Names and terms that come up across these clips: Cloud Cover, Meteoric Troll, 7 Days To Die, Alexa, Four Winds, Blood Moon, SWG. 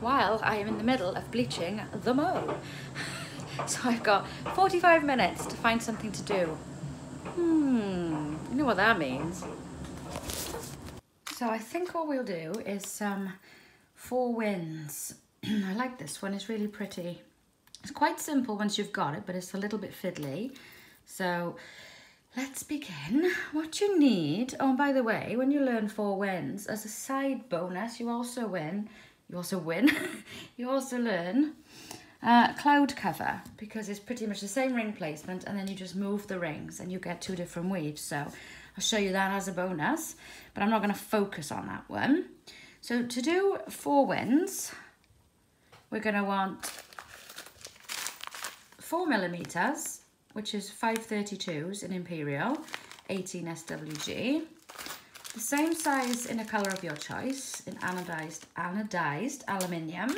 while I am in the middle of bleaching the mole. So I've got 45 minutes to find something to do. You know what that means. So I think all we'll do is some Four Winds. I like this one, it's really pretty. It's quite simple once you've got it, but it's a little bit fiddly. So let's begin. What you need, oh, by the way, when you learn Four Winds, as a side bonus, you also learn Cloud Cover, because it's pretty much the same ring placement, and then you just move the rings and you get two different weaves. So I'll show you that as a bonus, but I'm not going to focus on that one. So to do Four Winds, we're going to want 4mm, which is 532s in Imperial, 18 SWG. The same size in a colour of your choice, in anodised aluminium.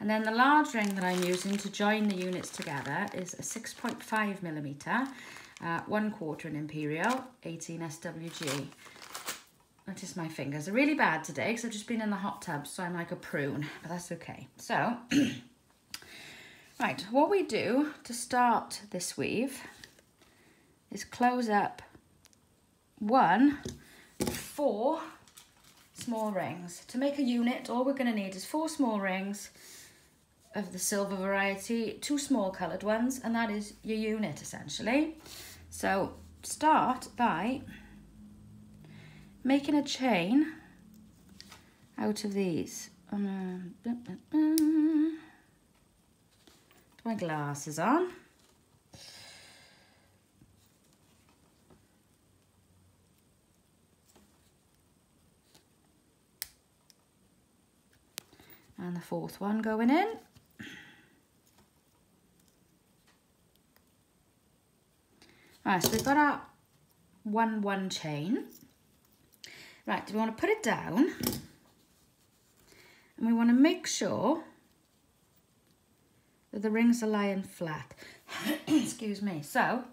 And then the large ring that I'm using to join the units together is a 6.5mm, 1/4 in Imperial, 18 SWG. Notice my fingers are really bad today because I've just been in the hot tub, so I'm like a prune, but that's okay. So, right, what we do to start this weave is close up 4 small rings. To make a unit, all we're going to need is 4 small rings of the silver variety, 2 small coloured ones, and that is your unit essentially. So start by making a chain out of these. Put my glasses on. And the 4th one going in. Right, so we've got our 1-1 chain. Right, we want to put it down and we want to make sure that the rings are lying flat. Excuse me. So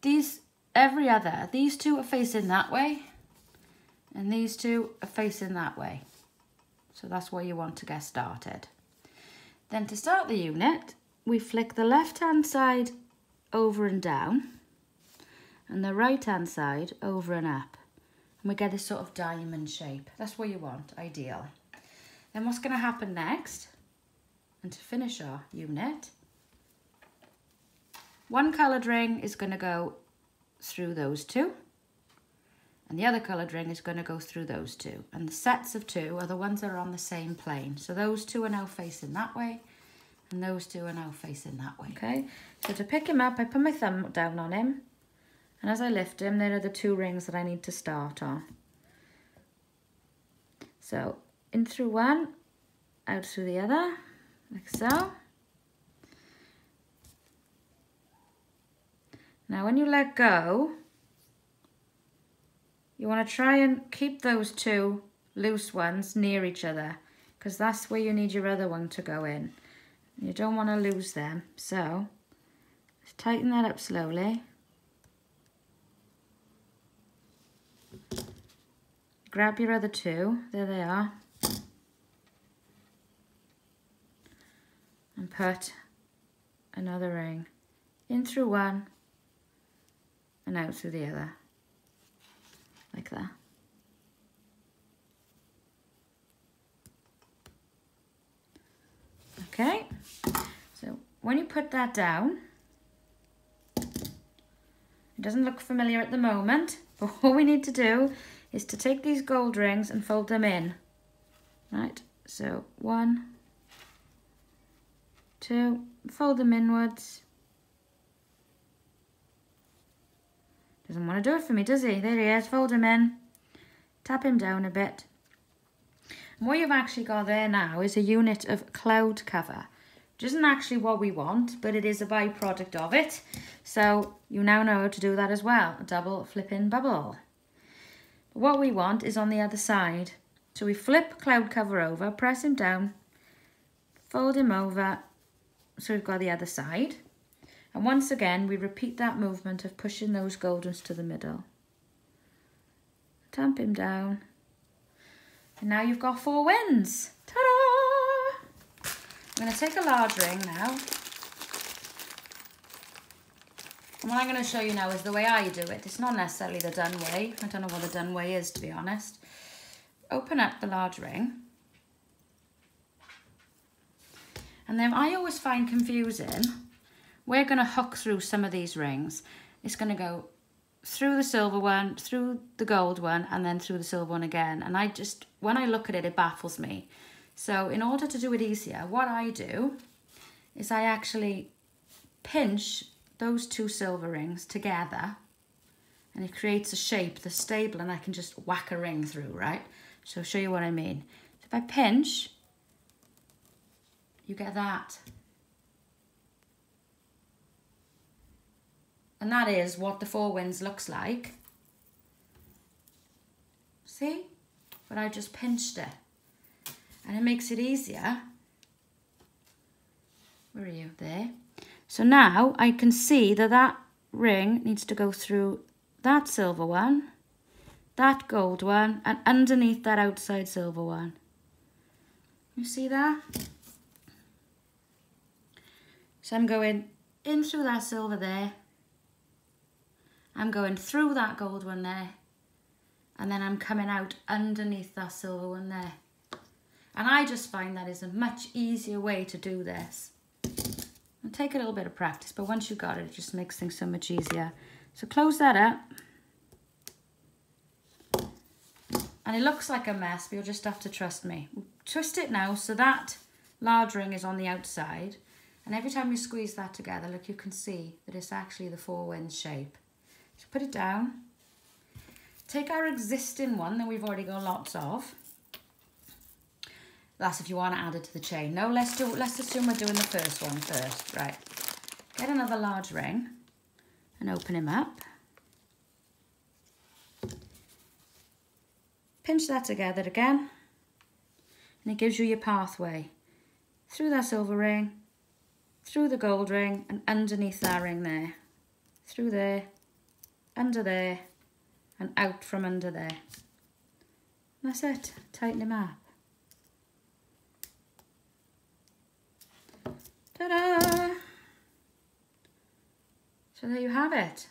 these 2 are facing that way and these 2 are facing that way. So that's where you want to get started. Then to start the unit, we flick the left-hand side over and down and the right-hand side over and up. And we get this sort of diamond shape. That's what you want, ideal. Then what's gonna happen next, and to finish our unit, 1 coloured ring is gonna go through those 2, and the other coloured ring is gonna go through those 2. And the sets of 2 are the ones that are on the same plane. So those 2 are now facing that way, and those 2 are now facing that way. Okay, so to pick him up, I put my thumb down on him, and as I lift him, there are the 2 rings that I need to start on. So in through one, out through the other, like so. Now when you let go, you want to try and keep those 2 loose ones near each other, because that's where you need your other one to go in. You don't want to lose them. So just tighten that up slowly. Grab your other 2, there they are, and put another ring in through one and out through the other, like that. Okay, so when you put that down, it doesn't look familiar at the moment, but all we need to do is to take these gold rings and fold them in. Right, so 1, 2, fold them inwards. Doesn't want to do it for me, does he? There he is, fold him in. Tap him down a bit. And what you've actually got there now is a unit of Cloud Cover, which isn't actually what we want, but it is a byproduct of it. So you now know how to do that as well, a double flipping bubble. What we want is on the other side. So we flip Cloud Cover over, press him down, fold him over, so we've got the other side. And once again, we repeat that movement of pushing those gold ones to the middle. Tamp him down. And now you've got Four Winds. Ta-da! I'm going to take a large ring now. And what I'm going to show you now is the way I do it. It's not necessarily the done way. I don't know what the done way is, to be honest. Open up the large ring. And then I always find confusing. We're going to hook through some of these rings. It's going to go through the silver one, through the gold one, and then through the silver one again. And I just, when I look at it, it baffles me. So in order to do it easier, what I do is I actually pinch those two silver rings together, and it creates a shape that's stable, and I can just whack a ring through, right? So I'll show you what I mean. So if I pinch, you get that. And that is what the Four Winds looks like. See? But I just pinched it. And it makes it easier. Where are you? There. So now I can see that that ring needs to go through that silver one, that gold one, and underneath that outside silver one. You see that? So I'm going in through that silver there. I'm going through that gold one there. And then I'm coming out underneath that silver one there. And I just find that is a much easier way to do this. It'll take a little bit of practice, but once you've got it, it just makes things so much easier. So close that up. And it looks like a mess, but you'll just have to trust me. Twist it now so that large ring is on the outside. And every time you squeeze that together, look, you can see that it's actually the Four Winds shape. So put it down. Take our existing one that we've already got lots of. That's if you want to add it to the chain. No, let's assume we're doing the first one first. Right. Get another large ring and open him up. Pinch that together again. And it gives you your pathway. Through that silver ring, through the gold ring, and underneath that ring there, through there, under there, and out from under there. And that's it. Tighten them up. Ta-da! So there you have it.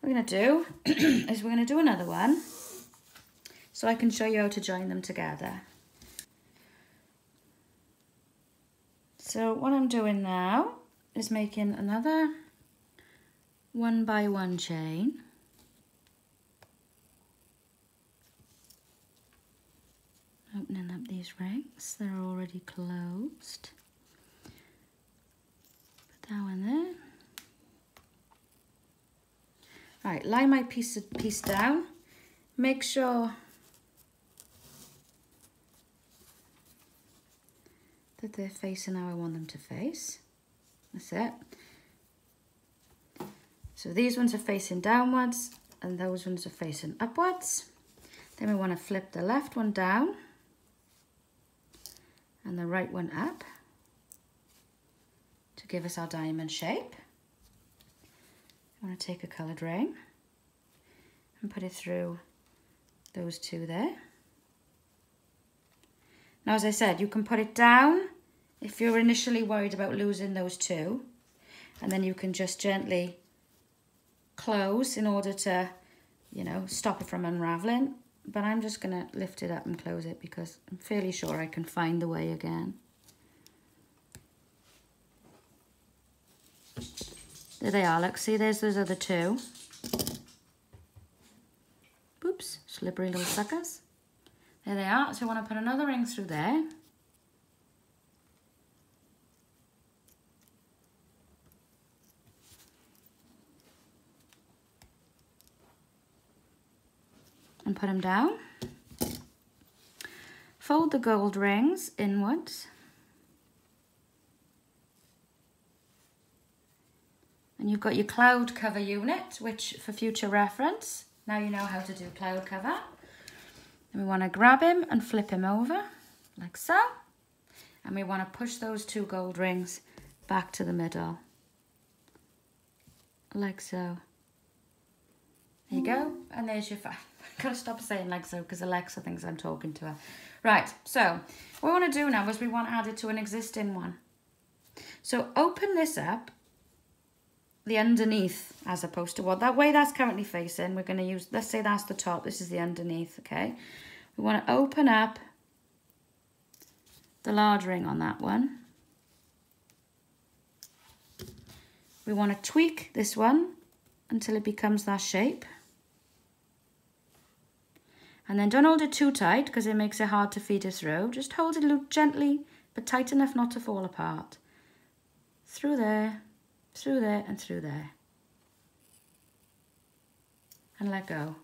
What we're going to do is we're going to do another one so I can show you how to join them together. So what I'm doing now is making another 1 by 1 chain. Opening up these rings, they're already closed. Put that one there. Right, lie my piece down. Make sure that they're facing how I want them to face. That's it. So these ones are facing downwards and those ones are facing upwards. Then we want to flip the left one down and the right one up to give us our diamond shape. I'm going to take a coloured ring and put it through those two there. Now, as I said, you can put it down if you're initially worried about losing those two, and then you can just gently close in order to, you know, stop it from unraveling. But I'm just going to lift it up and close it because I'm fairly sure I can find the way again. There they are, look, see, there's those other two. Oops, slippery little suckers. There they are, so I want to put another ring through there. And put them down. Fold the gold rings inwards. And you've got your cloud cover unit, which for future reference, now you know how to do cloud cover. And we want to grab him and flip him over, like so. And we want to push those two gold rings back to the middle, like so. There you go. go, and there's your fan. I've got to stop saying like so, because Alexa thinks I'm talking to her. Right, so what we want to do now is we want to add it to an existing one. So open this up, the underneath as opposed to what, that way that's currently facing, we're going to use, let's say that's the top, this is the underneath, okay? We want to open up the large ring on that one. We want to tweak this one until it becomes that shape. And then don't hold it too tight because it makes it hard to feed it through. Just hold it loop gently, but tight enough not to fall apart. Through there, and through there. And let go.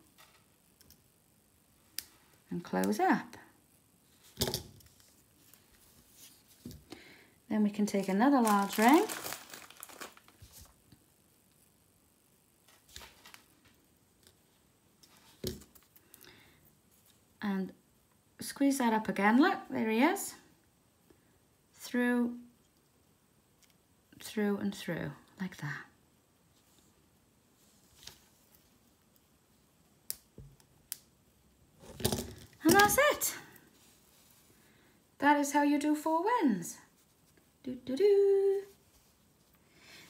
And close up. Then we can take another large ring. And squeeze that up again. Look, there he is. Through, through and through, like that. And that's it. That is how you do Four Winds. Do, do, do.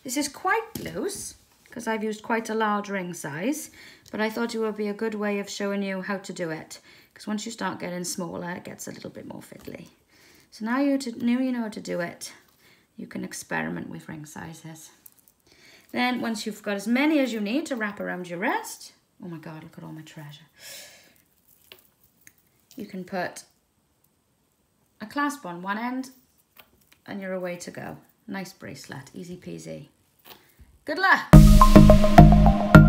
This is quite loose, because I've used quite a large ring size, but I thought it would be a good way of showing you how to do it. Because once you start getting smaller, it gets a little bit more fiddly. So now you know how to do it. You can experiment with ring sizes. Then once you've got as many as you need to wrap around your wrist, oh my God, look at all my treasure. You can put a clasp on one end and you're away to go. Nice bracelet, easy peasy. Good luck.